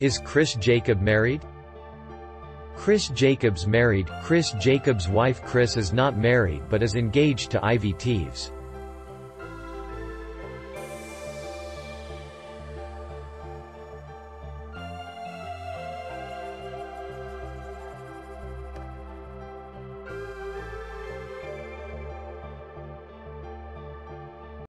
Is Chris Jacobs married? Chris Jacobs married. Chris Jacobs' wife Chris is not married but is engaged to Ivy Teeves.